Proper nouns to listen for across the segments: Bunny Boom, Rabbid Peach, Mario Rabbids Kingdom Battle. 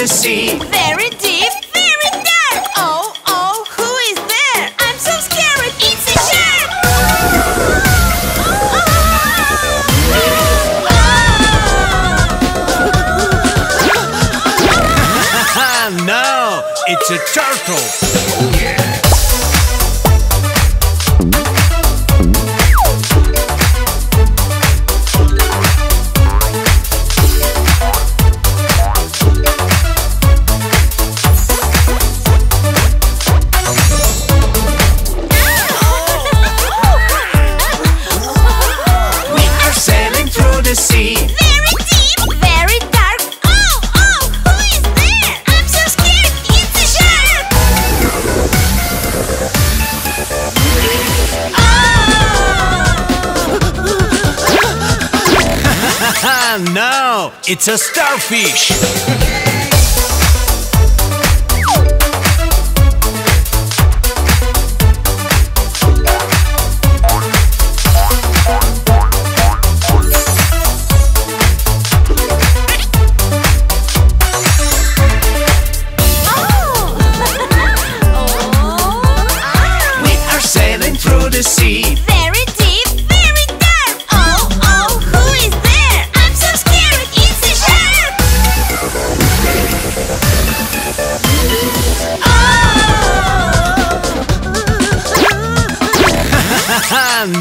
the sea. Very deep, very dark. Oh, oh, who is there? I'm so scared. It's a shark. No, it's a turtle. Oh, yeah. No, it's a starfish. We are sailing through the sea.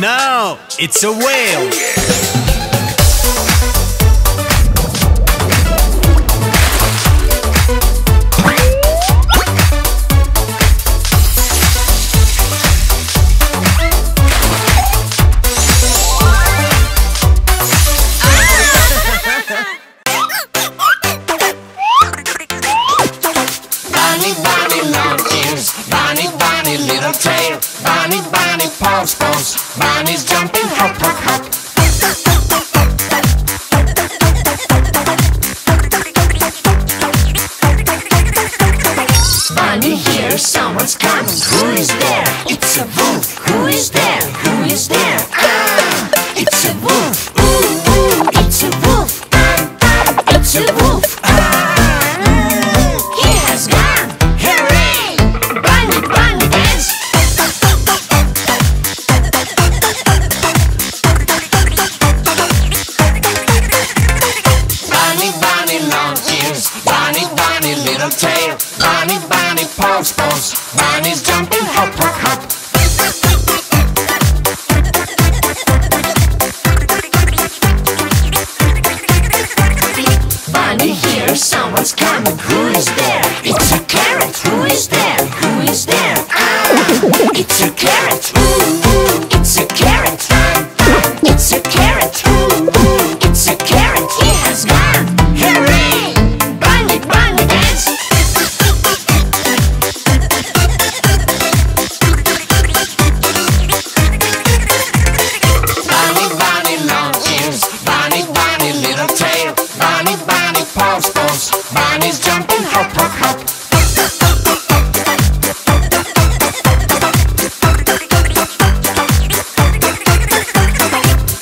No, it's a whale. Bunny, bunny, long ears. Bunny, bunny, little tail. Bunny, bunny, paws, paws. Bunny's jumping, hop, hop, hop. Bunny hears someone's coming. Who is there? It's a wolf. Who is there? Who is there? Ah, it's a wolf. Ooh, ooh, it's a wolf. Ah, it's a wolf. Ah, he has gone. Hooray! Bunny, bunny dance. Bunny, bunny, long ears. Bunny, bunny, little tail. Bunny, bunny, paws, paws. Bunny's jumping, hop, hop, hop. Bunny hears someone's coming. Who is there? It's a carrot. Who is there? Who is there? Ah, it's a carrot. Ooh, ooh, it's a carrot. Ah, ah, it's a carrot. Ooh, ooh, it's a carrot. He has gone. Hooray! Bunny, bunny dance. Bunny, bunny, long ears. Bunny, bunny, little tail. Bunny, bunny, paws, paws. Bunny's jumping, hop, hop, hop.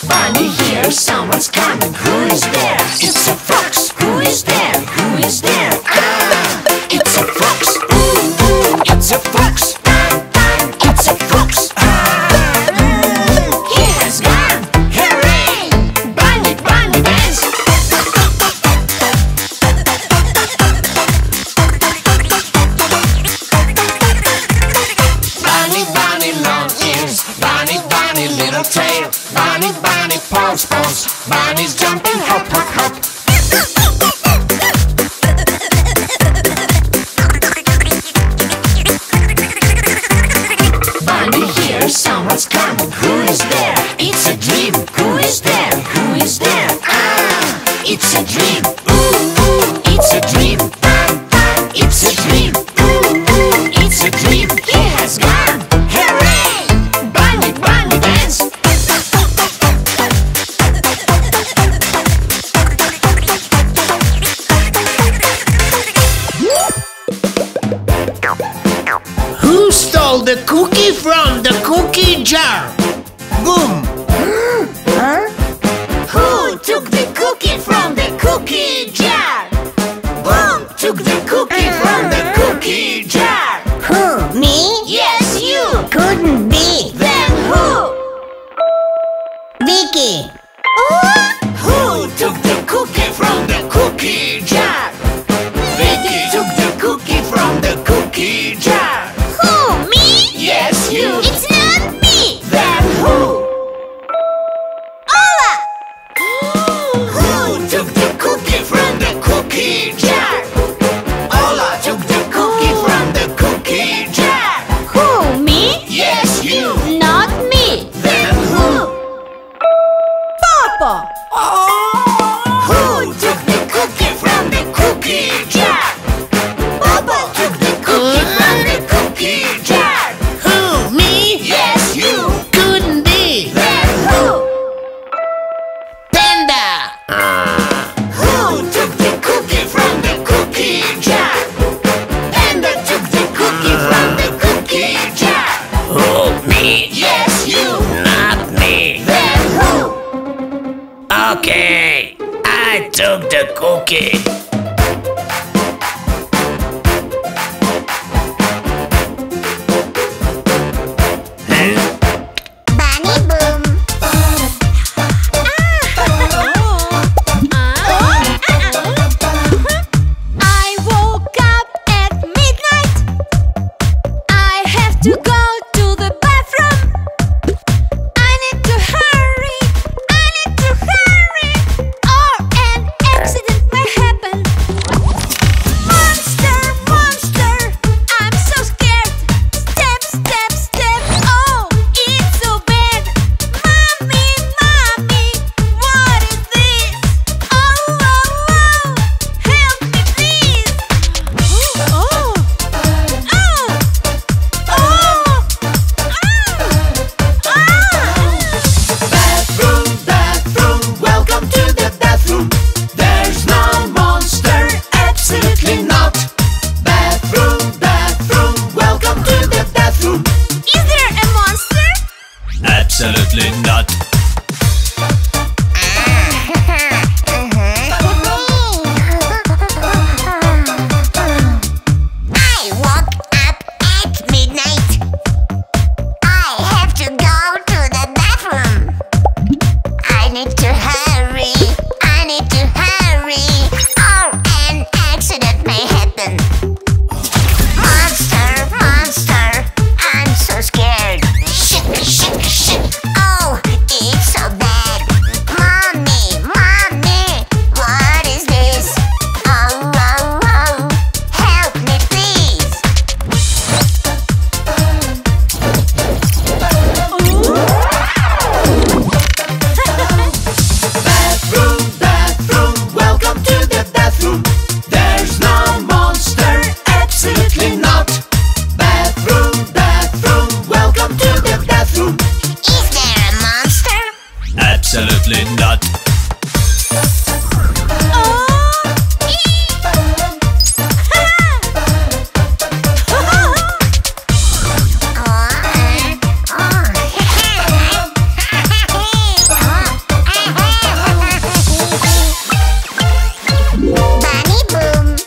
Bunny hears someone's coming. Who is there? It's a fox. Who is there? Who is there? Ah, it's a fox. Ooh, ooh, it's a fox. Ah, ah, it's a fox. Ah, ooh, he has gone. Hooray! Bunny, bunny dance. Bunny, bunny, long ears. Bunny, bunny, little tail. Bunny, bunny, paws, paws. Bunny's jumping, hop, hop, hop. Bunny hears someone's coming. Who is there? It's a dream. Who is there? Who is there? Ah, it's a dream. Ooh, ooh, it's a dream. Ah, ah, it's a dream. Ooh, ooh, it's a dream. He has gone. Hooray! Bunny, bunny dance. Who stole the cookie from the cookie jar? Boom! Huh? Who took the cookie from the cookie jar? Boom took the It's not me! Then who? Ola! Who took the cookie from the cookie jar? Ola took the cookie from the cookie jar. Who? Me? Yes, you! Not me! Then who? Papa! Who took the cookie from the cookie jar? Papa took the cookie from the cookie jar. Who? Me? Yes, you. Couldn't be. Then who? Panda. Who took the cookie from the cookie jar? Panda took the cookie from the cookie jar. Who? Me? Yes, you. Not me. Then who? Okay, I took the cookie. Absolutely not.